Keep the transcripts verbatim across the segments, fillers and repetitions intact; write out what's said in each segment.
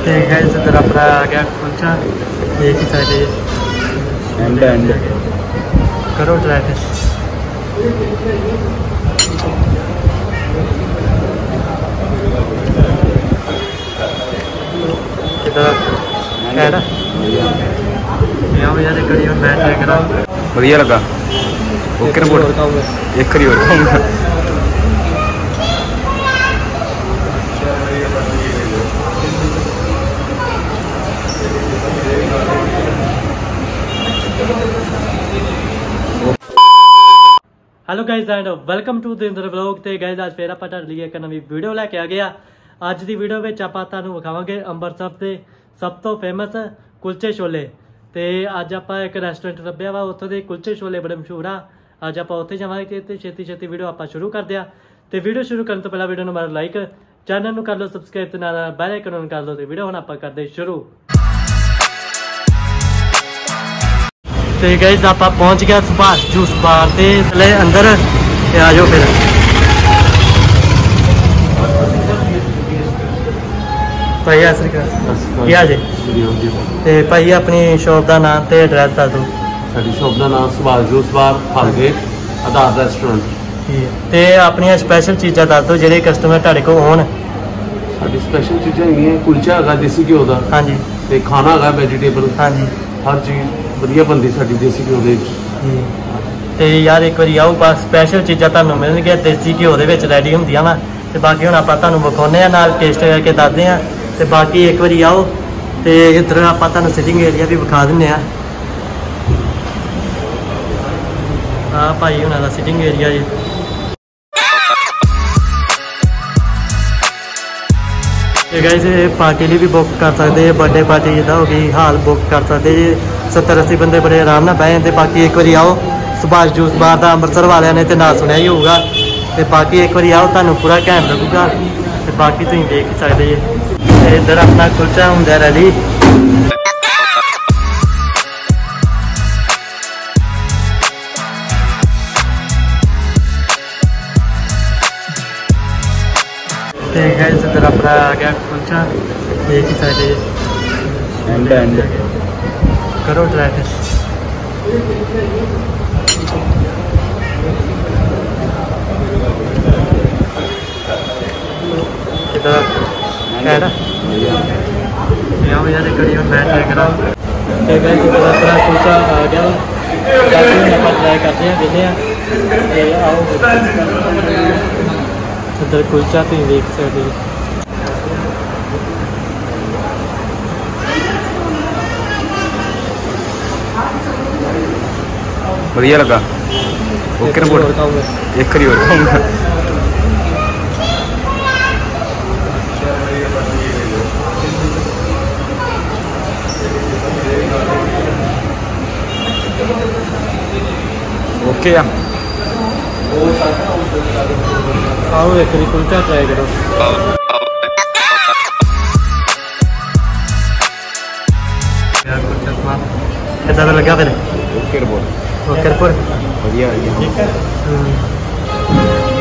सकते हैं गैस। इधर अपना आ गया कुलचा, एक ही साइड है अंडा अंडा करो ट्राई थे। इधर क्या है ना यहाँ पर जाने कड़ी मैं ट्राई करा, बढ़िया लगा। ओके रिपोर्ट एक करी और hello guys and welcome to दिंदर vlog. तो गाइज आज फिर आप लिए एक नवी वीडियो लैके आ गया। अज की वीडियो में आप विखावे अमृतसर के सब तो फेमस कुलचे छोले। तो अज आप एक रेस्टोरेंट लभ्या वा, उत्थों के कुलचे छोले बड़े मशहूर आ। अज आप उत्थे जावांगे तो छेती छेती वीडियो आप शुरू कर दिया। तो वीडियो शुरू करने तो पहला वीडियो नंबर लाइक, चैनल में कर लो सबसक्राइब, तो बैल आइकन ऑन कर लो। तो वीडियो हम आप करते शुरू। तो गाइज आप पहुंच गया सुभाष जूस बार से, चले अंदर आ जाओ फिर। भाई क्या जी तो भाई अपनी शॉप का नाम तो एड्रैस दस दो। साडी शॉप का नाम Subhash juice bar, hall gate, Aadhaar restaurant. तो अपनी स्पैशल चीज़ा दस दो जेडे कस्टमर तुहाडे कोल होण। साडी स्पैशल चीज़ा है कुलचा है देसी घ्यो का, हाँ जी, तो खाना है वेजिटेबल, हाँ जी, हर चीज़ वधिया बनती साडी देसी घ्यो दे। ते यार एक बार आओ, बस स्पैशल चीज़ा तुहानूं मिलणगियां देसी घ्यो दे विच रेडी हुंदियां वा। ते बाकी हुण आपां तुहानूं विखाउने आं, नाल टेस्ट करके दस्सदे आं। ते बाकी एक बार आओ ते इधर आपां तुहानूं सिटिंग एरिया भी विखा दिंदे आं। आ भाई हुणां दा सिटिंग एरिया जी। ये गाइस पार्टी लिए भी बुक कर सकते हैं, बर्थडे पार्टी जिदा हो गई हाल बुक कर सकते जी। सत्तर अस्सी बंदे बड़े आराम नाल बह जाते। बाकी एक बार आओ सुभाष जूस बार का अमृतसर वाले ने तो ना सुनया ही होगा। तो बाकी एक बार आओ तुहानूं पूरा घैंट लगूगा। तो बाकी तुसीं देख ही सकते जी। इधर अपना कुलचा हुंदा रेडी। तो गाइस इधर अपना आ गया कुलचा, एक ही साइड है अंडा अंडा करो ट्राई थे। इधर क्या है ना यहाँ पर जाने कड़ी मैं ट्राई करा। तो गाइस इधर अपना कुलचा आ गया, ट्राई करते हैं देखते हैं। आओ इधर कुलचा तो देख सकते। बढ़िया लगा। ओके रिपोर्ट एक करी और ओके यार। आओ एक बार कुलचा ट्राई करो। कैसा लगा तेरे?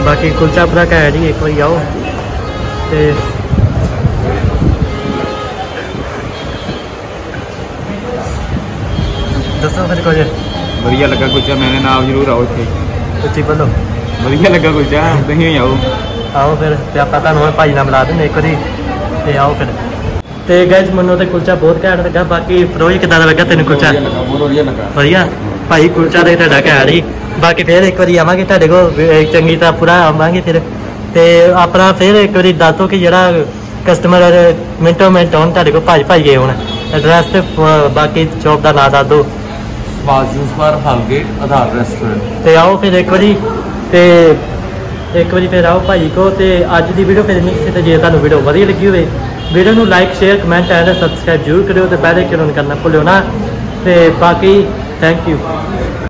बाकी कुलचा अपना क्या है जी, एक बार आओ। दसो फिर कुछ बढ़िया लगा कुलचा, मैंने नाम जरूर आओ इतने उच्ची बोलो बढ़िया लगा कुलचा। तुम ही आओ आओ फिर आप भाई नाम ला दें एक बार ही आओ फिर। तो गाइस मनो तो कुलचा बहुत घैंट लगा। बाकी फरोज कितना लगा तेन कुलचा? बढ़िया भाई कुलचा तो ढाडा घैंट ही। बाकी फिर एक बार आवांगे तुहाडे कोल चंगी तरह पूरा आवांगे। फिर तो अपना फिर एक बार दस दो कि जिहड़ा कस्टमर मिनटों मिनट आउण तुहाडे कोल भज भज गए होण। एड्रैस ते बाकी शॉप का नाम दस दो juice bar, hall gate, Aadhaar restaurant. तो आओ फिर एक बारी तो एक बारी फिर आओ भाई को। तो अज की वीडियो फिर नहीं तो जे तुहानूं वीडियो वधिया लगी होवे वीडियो नूं like share comment and subscribe जरूर करियो। तो बैल आइकन करना भुल्लियो ना। तो बाकी थैंक यू।